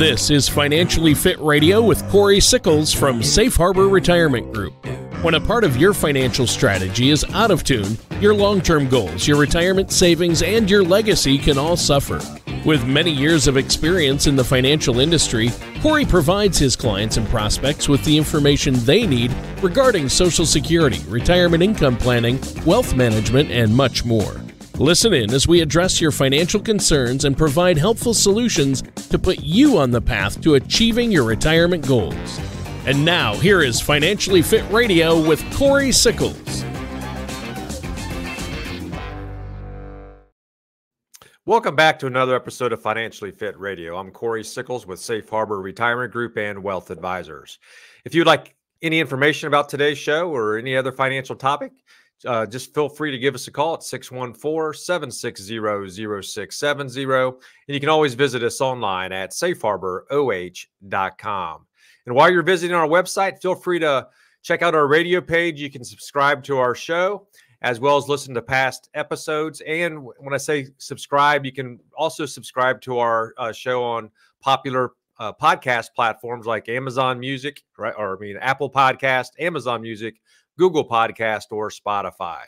This is Financially Fit Radio with Cory Sickles from Safe Harbor Retirement Group. When a part of your financial strategy is out of tune, your long-term goals, your retirement savings, and your legacy can all suffer. With many years of experience in the financial industry, Cory provides his clients and prospects with the information they need regarding Social Security, retirement income planning, wealth management, and much more. Listen in as we address your financial concerns and provide helpful solutions to put you on the path to achieving your retirement goals. And now, here is Financially Fit Radio with Cory Sickles. Welcome back to another episode of Financially Fit Radio. I'm Cory Sickles with Safe Harbor Retirement Group and Wealth Advisors. If you'd like any information about today's show or any other financial topic, just feel free to give us a call at 614-760-0670. And you can always visit us online at safeharboroh.com. And while you're visiting our website, feel free to check out our radio page. You can subscribe to our show, as well as listen to past episodes. And when I say subscribe, you can also subscribe to our show on popular podcast platforms like Amazon Music, right? Or Apple Podcast, Amazon Music, Google Podcast, or Spotify.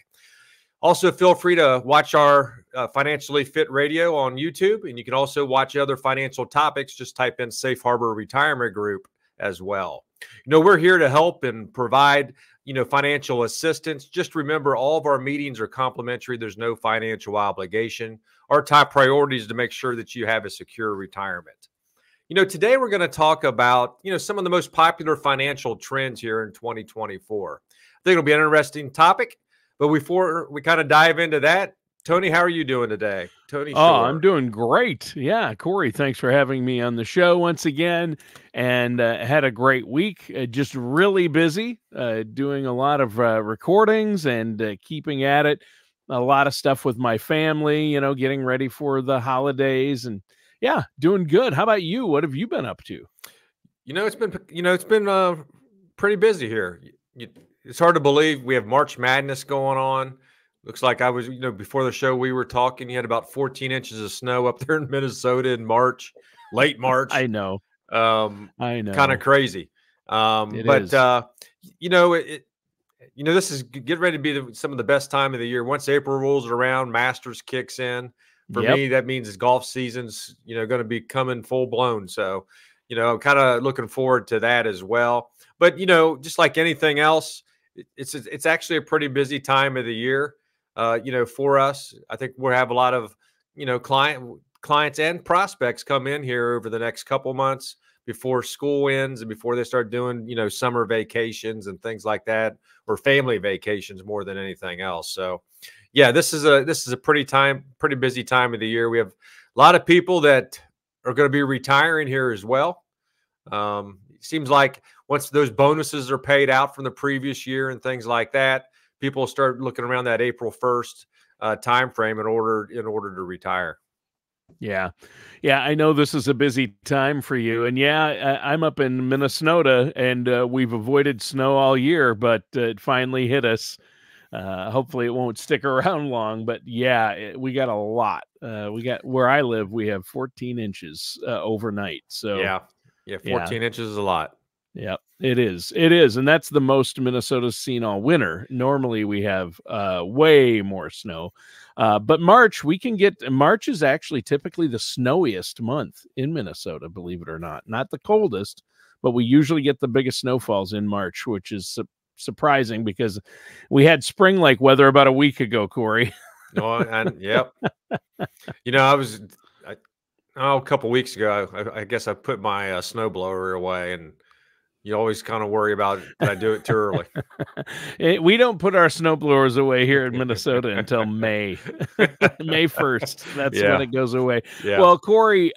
Also, feel free to watch our Financially Fit Radio on YouTube. And you can also watch other financial topics. Just type in Safe Harbor Retirement Group as well. We're here to help and provide financial assistance. Just remember, all of our meetings are complimentary. There's no financial obligation. Our top priority is to make sure that you have a secure retirement. Today we're going to talk about, some of the most popular financial trends here in 2024. I think it'll be an interesting topic, but before we kind of dive into that, Tony, how are you doing today? Tony, Sure. I'm doing great. Yeah, Cory, thanks for having me on the show once again, and had a great week. Just really busy, doing a lot of recordings and keeping at it. A lot of stuff with my family, getting ready for the holidays, and yeah, doing good. How about you? What have you been up to? It's been pretty busy here. It's hard to believe we have March Madness going on. Looks like I was, before the show, we were talking, you had about 14 inches of snow up there in Minnesota in March, late March. I know. I know. Kind of crazy. But, this is getting ready to be some of the best time of the year. Once April rolls around, Masters kicks in. For me, that means it's golf season's, going to be coming full blown. So, kind of looking forward to that as well. But, just like anything else, it's actually a pretty busy time of the year. For us, I think we'll have a lot of, clients and prospects come in here over the next couple months before school ends and before they start doing, summer vacations and things like that, or family vacations more than anything else. So yeah, this is a pretty busy time of the year. We have a lot of people that are going to be retiring here as well. It seems like once those bonuses are paid out from the previous year and things like that, people start looking around that April 1st timeframe in order to retire. Yeah, I know this is a busy time for you, and yeah, I'm up in Minnesota, and we've avoided snow all year, but it finally hit us. Hopefully, it won't stick around long, but yeah, we got a lot. Where I live, we have 14 inches overnight. So yeah, 14 inches is a lot. Yeah, it is. And that's the most Minnesota's seen all winter. Normally we have way more snow, but March is actually typically the snowiest month in Minnesota, believe it or not, not the coldest, but we usually get the biggest snowfalls in March, which is surprising because we had spring like weather about a week ago, Cory. Yep. A couple of weeks ago, I guess I put my snowblower away, and you always kind of worry about it, but I do it too early. We don't put our snowblowers away here in Minnesota until May. May 1st. That's when it goes away. Yeah. Well, Cory,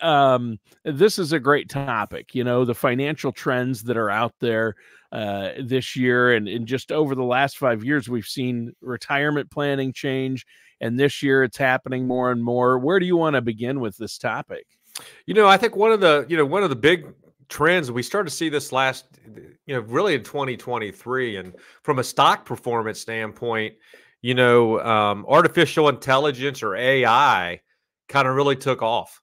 this is a great topic. The financial trends that are out there this year, and just over the last 5 years, we've seen retirement planning change. And this year it's happening more and more. Where do you want to begin with this topic? I think one of the big trends, we started to see this last, really in 2023. And from a stock performance standpoint, artificial intelligence or AI kind of really took off.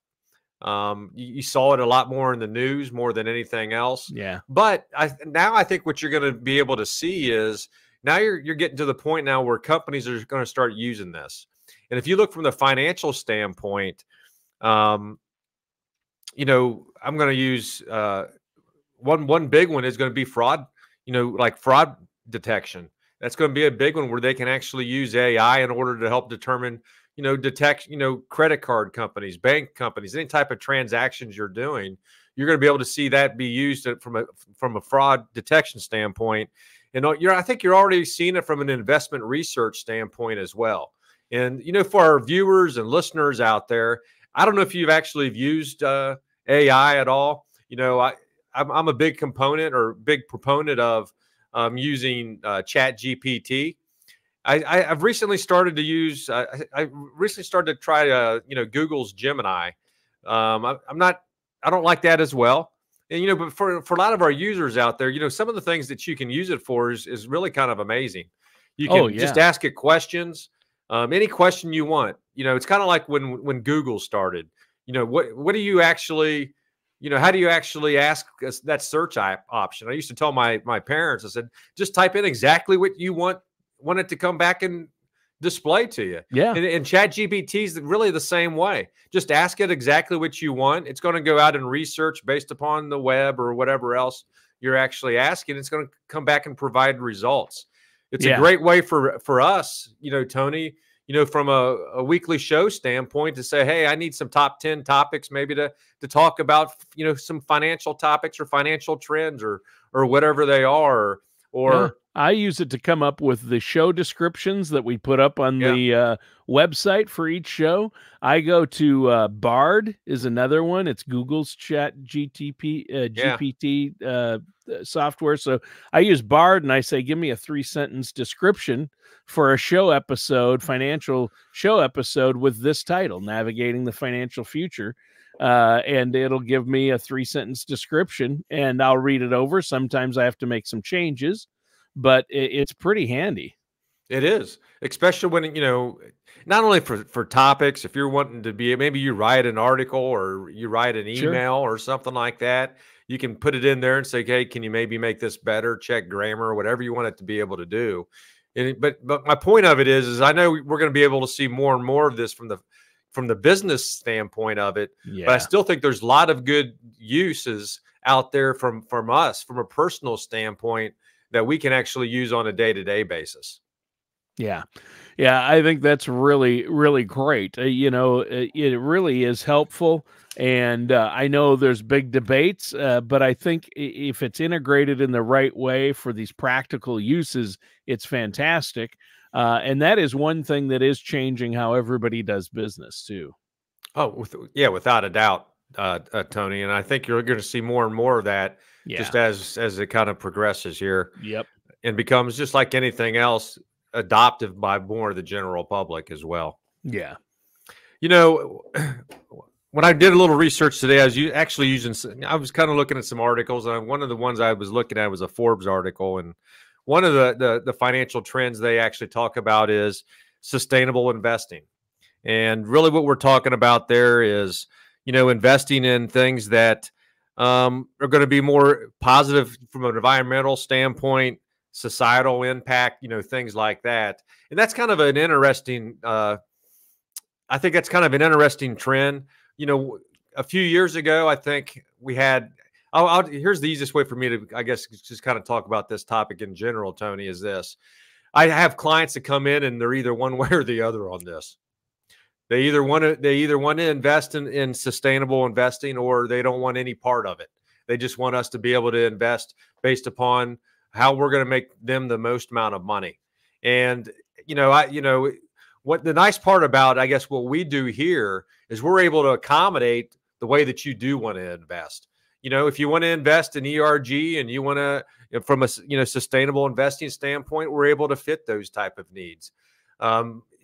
You saw it a lot more in the news more than anything else. Yeah. But now I think what you're going to be able to see is now you're getting to the point now where companies are going to start using this. And if you look from the financial standpoint, you know, I'm going to use one big one is going to be fraud, you know, like fraud detection. That's going to be a big one where they can actually use AI in order to help determine, you know, detect, you know, credit card companies, bank companies, any type of transactions you're doing. You're going to be able to see that be used from a fraud detection standpoint. And I think you're already seeing it from an investment research standpoint as well. And, you know, for our viewers and listeners out there, I don't know if you've actually used AI at all. You know, I'm a big component or big proponent of using ChatGPT. I've recently started to use, I recently started to try, you know, Google's Gemini. I don't like that as well. And, you know, but for a lot of our users out there, you know, some of the things that you can use it for is really kind of amazing. You can just ask it questions, any question you want. You know, it's kind of like when Google started, you know, what do you actually, you know, how do you actually ask that search option? I used to tell my parents, I said, just type in exactly what you want it to come back and display to you. Yeah. And ChatGPT is really the same way. Just ask it exactly what you want. It's going to go out and research based upon the web or whatever else you're actually asking. It's going to come back and provide results. It's a great way for us, you know, Tony, you know, from a weekly show standpoint to say, hey, I need some top 10 topics maybe to talk about, you know, some financial topics or financial trends or whatever they are. Or I use it to come up with the show descriptions that we put up on the website for each show. I go to Bard is another one. It's Google's GPT software. So I use Bard and I say, give me a 3-sentence description for a show episode, financial show episode with this title, Navigating the Financial Future. And it'll give me a 3-sentence description and I'll read it over. Sometimes I have to make some changes, but it's pretty handy. It is, especially when, you know, not only for topics, if you're wanting to be, maybe you write an article or you write an email or something like that, you can put it in there and say, hey, can you maybe make this better? Check grammar or whatever you want it to be able to do. And, but my point of it is I know we're going to be able to see more and more of this from the business standpoint of it, but I still think there's a lot of good uses out there from us, from a personal standpoint that we can actually use on a day-to-day basis. Yeah. Yeah. I think that's really, really great. You know, it really is helpful. And I know there's big debates, but I think if it's integrated in the right way for these practical uses, it's fantastic. And that is one thing that is changing how everybody does business too. Oh, yeah, without a doubt, Tony. And I think you're going to see more and more of that just as it kind of progresses here. Yep. And becomes just like anything else, adopted by more of the general public as well. Yeah. You know, when I did a little research today, I was actually I was kind of looking at some articles, and one of the ones I was looking at was a Forbes article, and one of the financial trends they actually talk about is sustainable investing. And really what we're talking about there is, you know, investing in things that are going to be more positive from an environmental standpoint, societal impact, you know, things like that. And that's kind of an interesting, I think that's kind of an interesting trend. You know, a few years ago, I think we had, here's the easiest way for me to, I guess, just kind of talk about this topic in general, Tony, is this. I have clients that come in and they're either one way or the other on this. They either want to invest in sustainable investing, or they don't want any part of it. They just want us to be able to invest based upon how we're going to make them the most amount of money. And, you know, what the nice part about, I guess, what we do here is we're able to accommodate the way that you do want to invest. You know, if you want to invest in ERG and you want to, from a, you know, sustainable investing standpoint, we're able to fit those type of needs.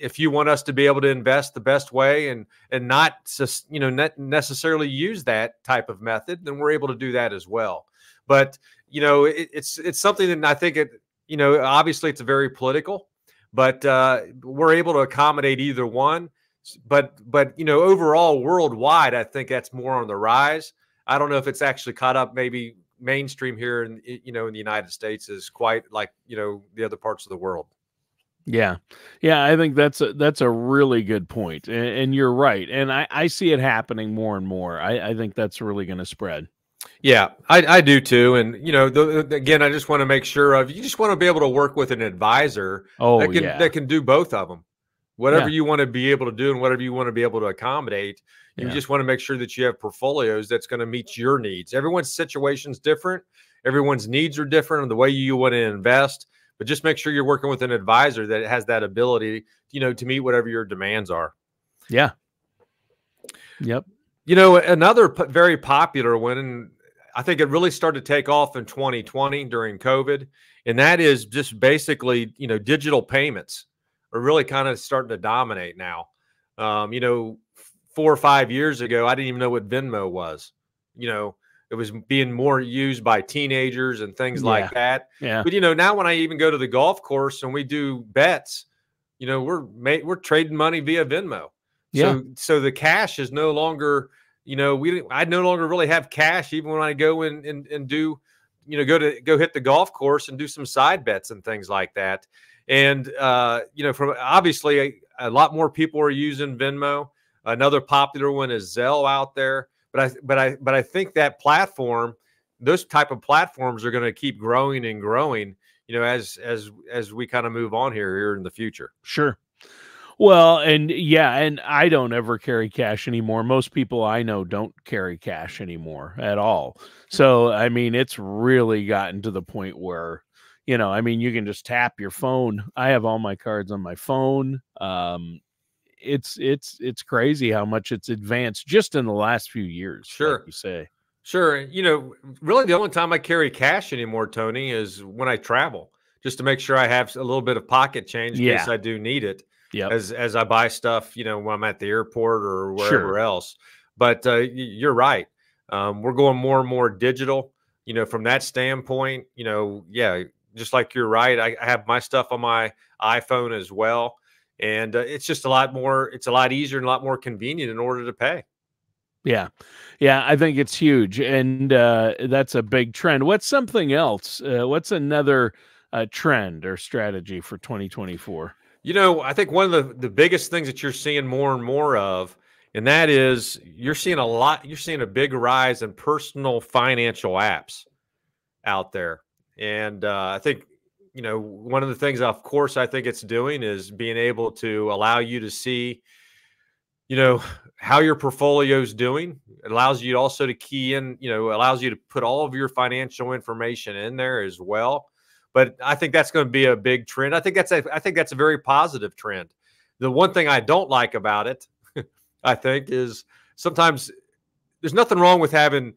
If you want us to be able to invest the best way and not just, you know, not necessarily use that type of method, then we're able to do that as well. But, you know, it's something that I think you know, obviously it's very political, but we're able to accommodate either one. But you know, overall worldwide, I think that's more on the rise. I don't know if it's actually caught up maybe mainstream here in, you know, in the United States is quite like, you know, the other parts of the world. Yeah. Yeah. I think that's a really good point. And you're right. And I see it happening more and more. I think that's really going to spread. Yeah, I do too. And, you know, again, I just want to make sure of, you just want to be able to work with an advisor that can do both of them. Whatever you want to be able to do and whatever you want to be able to accommodate, you just want to make sure that you have portfolios that's going to meet your needs. Everyone's situation's different. Everyone's needs are different and the way you want to invest, but just make sure you're working with an advisor that has that ability, you know, to meet whatever your demands are. Yeah. Yep. You know, another very popular one, and I think it really started to take off in 2020 during COVID, and that is just basically, you know, digital payments are really kind of starting to dominate now. You know, 4 or 5 years ago, I didn't even know what Venmo was. You know, it was being more used by teenagers and things like that. Yeah. But, you know, now when I even go to the golf course and we do bets, you know, we're trading money via Venmo. Yeah. So the cash is no longer, you know, I no longer really have cash even when I go and do, you know, go hit the golf course and do some side bets and things like that. And, you know, from obviously a lot more people are using Venmo. Another popular one is Zelle out there. But I think that platform, those type of platforms are going to keep growing and growing, you know, as we kind of move on here in the future. Sure. Well, and yeah, and I don't ever carry cash anymore. Most people I know don't carry cash anymore at all. So, I mean, it's really gotten to the point where, you know, I mean, you can just tap your phone. I have all my cards on my phone. It's crazy how much it's advanced just in the last few years. Sure. Like you say. Sure. You know, really the only time I carry cash anymore, Tony, is when I travel, just to make sure I have a little bit of pocket change in case I do need it. Yeah. As I buy stuff, you know, when I'm at the airport or wherever else. But you're right. We're going more and more digital, you know, from that standpoint, you know, yeah. Just like you're right, I have my stuff on my iPhone as well, and it's just a lot more. It's a lot easier and a lot more convenient in order to pay. Yeah, yeah, I think it's huge, and that's a big trend. What's something else? What's another trend or strategy for 2024? You know, I think one of the biggest things that you're seeing more and more of, and that is you're seeing a big rise in personal financial apps out there. And I think, you know, one of the things, of course, I think it's doing is being able to allow you to see, you know, how your portfolio is doing. It allows you also to key in, you know, allows you to put all of your financial information in there as well. But I think that's going to be a big trend. I think that's a very positive trend. The one thing I don't like about it, I think, is sometimes there's nothing wrong with having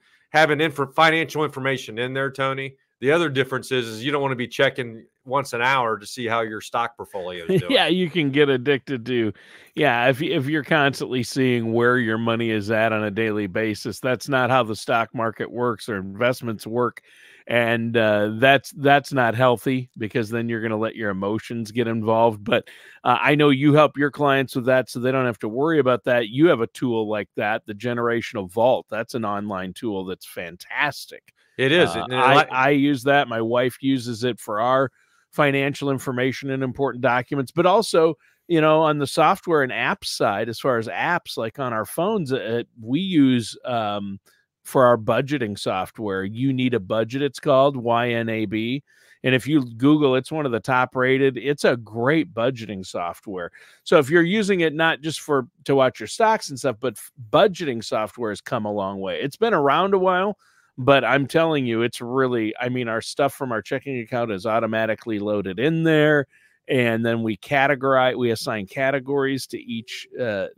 financial information in there, Tony. The other difference is you don't want to be checking once an hour to see how your stock portfolio is doing. Yeah, you can get addicted to. Yeah, if you're constantly seeing where your money is at on a daily basis, that's not how the stock market works or investments work, and that's not healthy because then you're going to let your emotions get involved. But I know you help your clients with that, so they don't have to worry about that. You have a tool like that, the Generational Vault. That's an online tool that's fantastic. It is. I use that. My wife uses it for our financial information and important documents, but also, you know, on the software and app side, as far as apps, like on our phones, we use for our budgeting software, You Need a Budget, it's called YNAB. And if you Google, it's one of the top rated. It's a great budgeting software. So if you're using it, not just to watch your stocks and stuff, but budgeting software has come a long way. It's been around a while, but I'm telling you, it's really, I mean, our stuff from our checking account is automatically loaded in there. And then we assign categories to each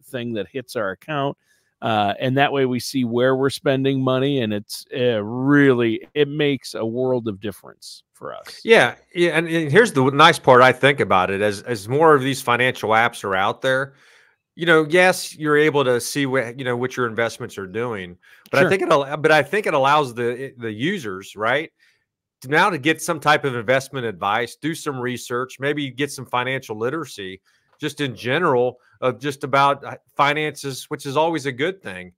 thing that hits our account. And that way we see where we're spending money. And it's really, it makes a world of difference for us. Yeah. Yeah. And here's the nice part I think about it, as more of these financial apps are out there, you know, yes, you're able to see what, you know, what your investments are doing, but sure. I think it allows the users, right, now to get some type of investment advice, do some research, maybe get some financial literacy, just in general of just about finances, which is always a good thing.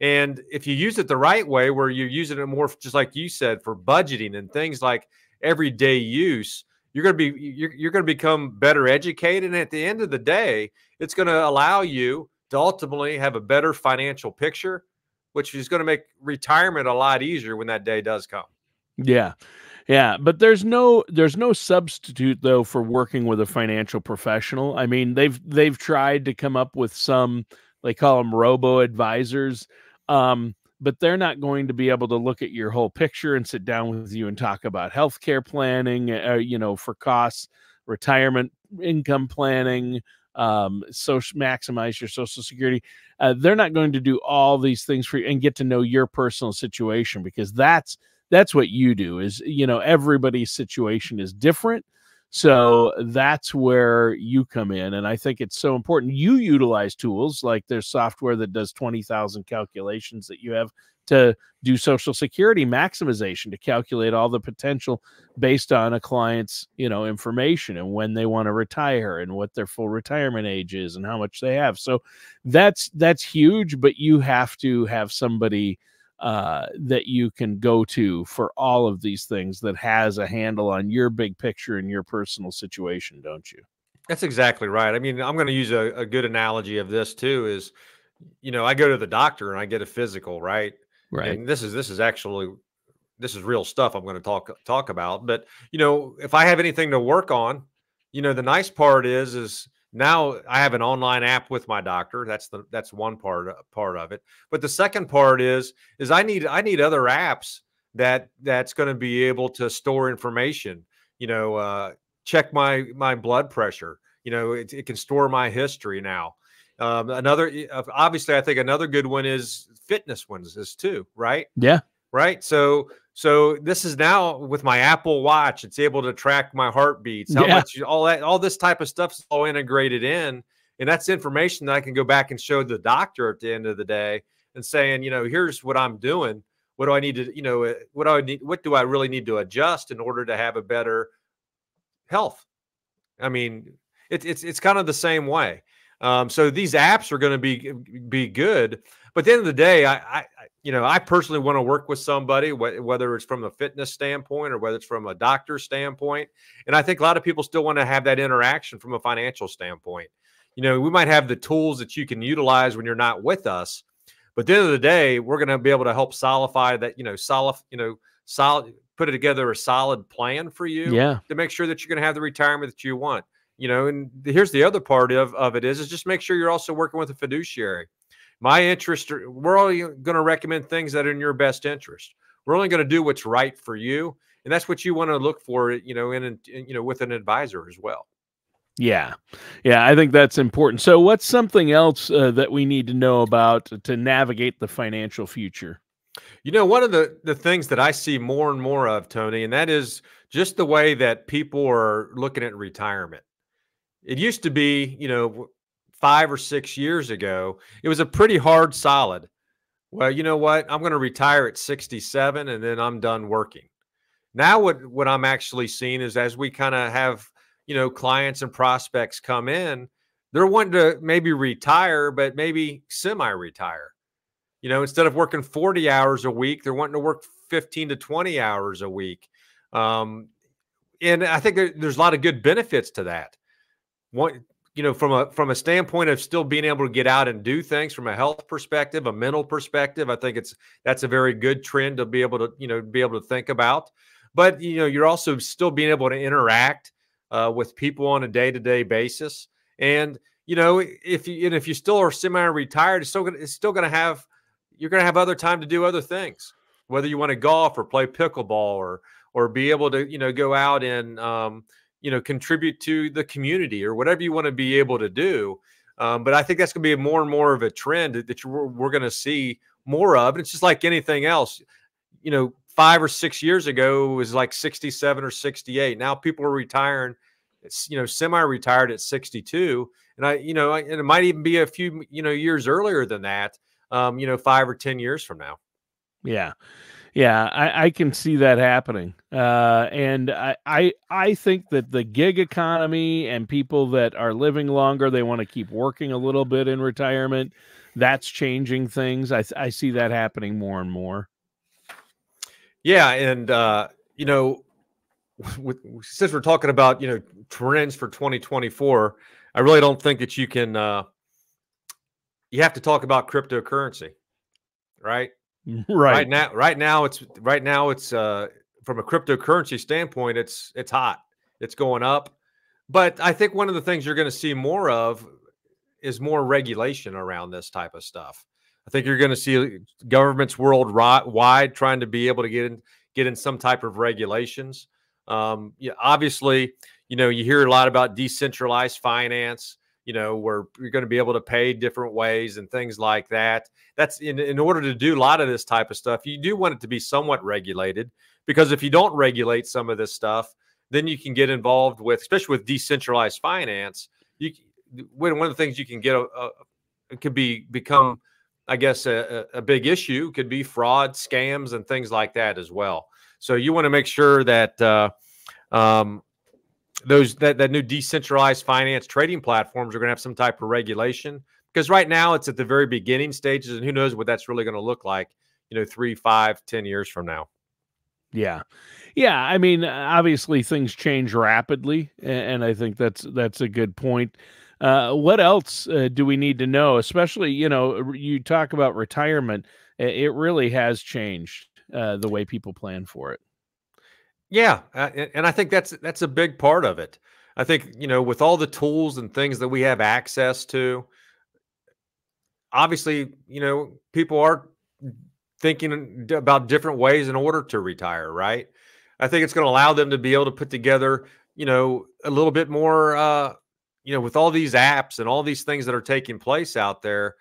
And if you use it the right way, where you're using it more, just like you said, for budgeting and things like everyday use, you're going to become better educated. And at the end of the day, it's going to allow you to ultimately have a better financial picture, which is going to make retirement a lot easier when that day does come. Yeah. Yeah. But there's no substitute though for working with a financial professional. I mean, they've tried to come up with some, they call them robo advisors. But they're not going to be able to look at your whole picture and sit down with you and talk about healthcare planning, for costs, retirement, income planning, maximize your Social Security. They're not going to do all these things for you and get to know your personal situation, because that's what you do is, everybody's situation is different. So that's where you come in. And I think it's so important. You utilize tools like there's software that does 20,000 calculations that you have to do Social Security maximization, to calculate all the potential based on a client's, information and when they want to retire and what their full retirement age is and how much they have. So that's huge, but you have to have somebody that you can go to for all of these things that has a handle on your big picture and your personal situation, don't you? That's exactly right. I mean, I'm going to use a good analogy of this too is, I go to the doctor and I get a physical, right? Right. And this is real stuff I'm going to talk about. But, if I have anything to work on, the nice part is now I have an online app with my doctor. That's one part of it. But the second part is I need other apps that's going to be able to store information, check my blood pressure. It can store my history now. Obviously I think another good one is fitness ones is too, right? Yeah. Right. So this is now with my Apple Watch, it's able to track my heartbeats, how much, all this type of stuff is all integrated in. And that's information that I can go back and show the doctor at the end of the day and saying, here's what I'm doing. What do I need to, what do I really need to adjust in order to have a better health? I mean, it's kind of the same way. So these apps are going to be good, but at the end of the day, I personally want to work with somebody, whether it's from a fitness standpoint or whether it's from a doctor standpoint. And I think a lot of people still want to have that interaction from a financial standpoint. We might have the tools that you can utilize when you're not with us, but at the end of the day, we're going to be able to help solidify that, put it together a solid plan for you to make sure that you're going to have the retirement that you want. And here's the other part of it is just make sure you're also working with a fiduciary. My interest, we're only going to recommend things that are in your best interest. We're only going to do what's right for you. And that's what you want to look for, with an advisor as well. Yeah. Yeah. I think that's important. So what's something else that we need to know about to navigate the financial future? One of the things that I see more and more of, Tony, and that is just the way that people are looking at retirement. It used to be, 5 or 6 years ago, it was a pretty hard solid. Well, you know what? I'm going to retire at 67 and then I'm done working. Now what I'm actually seeing is as we kind of have, clients and prospects come in, they're wanting to maybe retire, but maybe semi-retire. Instead of working 40 hours a week, they're wanting to work 15 to 20 hours a week. And I think there's a lot of good benefits to that. One, from a standpoint of still being able to get out and do things from a health perspective, a mental perspective, I think that's a very good trend to be able to, think about. But, you're also still being able to interact with people on a day-to-day basis. And, if you still are semi-retired, you're going to have other time to do other things, whether you want to golf or play pickleball or be able to, go out and, contribute to the community or whatever you want to be able to do. But I think that's going to be more and more of a trend that we're going to see more of. And it's just like anything else, 5 or 6 years ago it was like 67 or 68. Now people are retiring, semi-retired at 62. And and it might even be a few, years earlier than that, 5 or 10 years from now. Yeah. Yeah, I can see that happening. And I think that the gig economy and people that are living longer, they want to keep working a little bit in retirement. That's changing things. I see that happening more and more. Yeah. And, you know, since we're talking about, you know, trends for 2024, I really don't think that you can, you have to talk about cryptocurrency, right? Right now it's from a cryptocurrency standpoint, it's hot, it's going up. But I think one of the things you're going to see more of is more regulation around this type of stuff. I think you're going to see governments worldwide trying to be able to get in some type of regulations. Yeah, obviously, you know, you hear a lot about decentralized finance, you know, where you're going to be able to pay different ways and things like that. That's in order to do a lot of this type of stuff, you do want it to be somewhat regulated, because if you don't regulate some of this stuff, then you can get involved with, especially with decentralized finance, one of the things you can get, it could become, I guess, a big issue could be fraud, scams, and things like that as well. So you want to make sure that, that new decentralized finance trading platforms are going to have some type of regulation, because right now it's at the very beginning stages, and who knows what that's really going to look like, you know, 3, 5, 10 years from now. Yeah. Yeah. I mean, obviously things change rapidly, and I think that's a good point. What else do we need to know? Especially, you know, you talk about retirement. It really has changed the way people plan for it. Yeah. And I think that's a big part of it. I think, you know, with all the tools and things that we have access to, obviously, you know, people are thinking about different ways in order to retire, right? I think it's going to allow them to be able to put together, you know, a little bit more, you know, with all these apps and all these things that are taking place out there,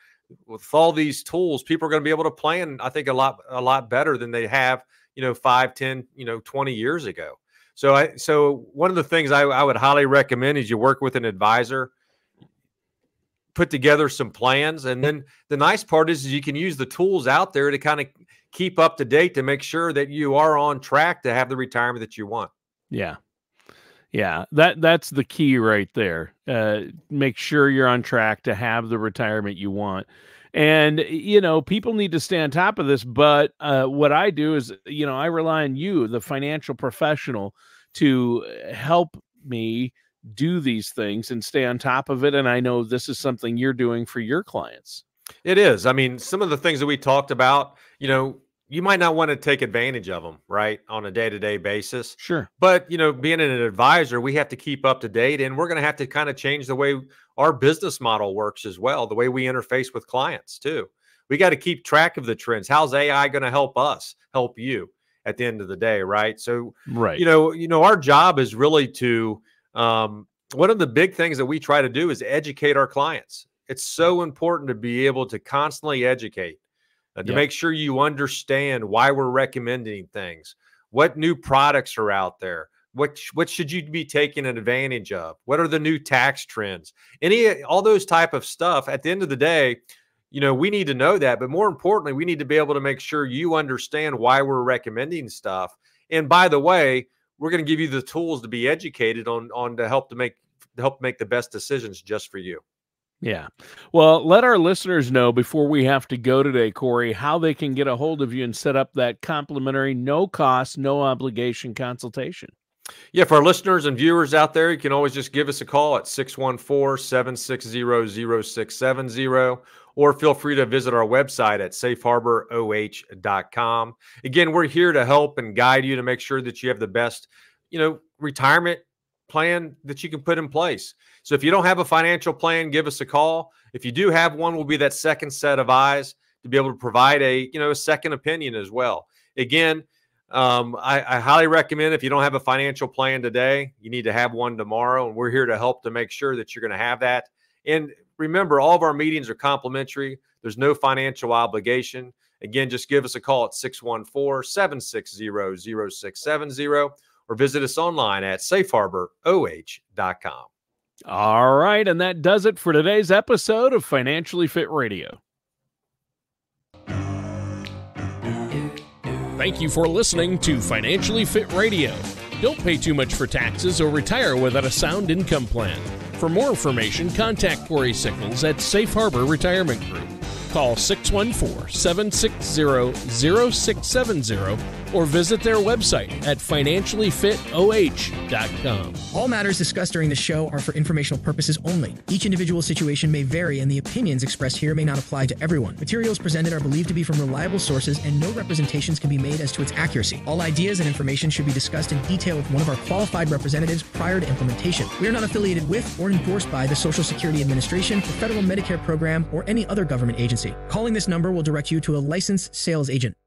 with all these tools, people are going to be able to plan, I think, a lot better than they have, you know, 5, 10, you know, 20 years ago. So so one of the things I would highly recommend is you work with an advisor, put together some plans. And then the nice part is you can use the tools out there to kind of keep up to date to make sure that you are on track to have the retirement that you want. Yeah. Yeah. That's the key right there. Make sure you're on track to have the retirement you want. And, you know, people need to stay on top of this. But what I do is, you know, I rely on you, the financial professional, to help me do these things and stay on top of it. And I know this is something you're doing for your clients. It is. I mean, some of the things that we talked about, you know, you might not want to take advantage of them, right, on a day-to-day basis. Sure. But, you know, being an advisor, we have to keep up to date, and we're going to have to kind of change the way our business model works as well, the way we interface with clients too. We got to keep track of the trends. How's AI going to help us help you at the end of the day, right? So, right. You know, our job is really to, one of the big things that we try to do is educate our clients. It's so important to be able to constantly educate. To make sure you understand why we're recommending things, what new products are out there, what should you be taking advantage of, what are the new tax trends, all those type of stuff. At the end of the day, you know, we need to know that, but more importantly, we need to be able to make sure you understand why we're recommending stuff. And by the way, we're going to give you the tools to be educated on to help make the best decisions just for you. Yeah. Well, let our listeners know before we have to go today, Cory, how they can get a hold of you and set up that complimentary, no cost, no obligation consultation. Yeah. For our listeners and viewers out there, you can always just give us a call at 614-760-0670, or feel free to visit our website at safeharboroh.com. Again, we're here to help and guide you to make sure that you have the best, you know, retirement plan that you can put in place. So if you don't have a financial plan, give us a call. If you do have one, we'll be that second set of eyes to be able to provide a, you know, a second opinion as well. Again, I highly recommend, if you don't have a financial plan today, you need to have one tomorrow. And we're here to help to make sure that you're going to have that. And remember, all of our meetings are complimentary. There's no financial obligation. Again, just give us a call at 614-760-0670, or visit us online at safeharboroh.com. All right, and that does it for today's episode of Financially Fit Radio. Thank you for listening to Financially Fit Radio. Don't pay too much for taxes or retire without a sound income plan. For more information, contact Cory Sickles at Safe Harbor Retirement Group. Call 614-760-0670 or visit their website at financiallyfitoh.com. All matters discussed during the show are for informational purposes only. Each individual situation may vary, and the opinions expressed here may not apply to everyone. Materials presented are believed to be from reliable sources, and no representations can be made as to its accuracy. All ideas and information should be discussed in detail with one of our qualified representatives prior to implementation. We are not affiliated with or endorsed by the Social Security Administration, the Federal Medicare Program, or any other government agency. Calling this number will direct you to a licensed sales agent.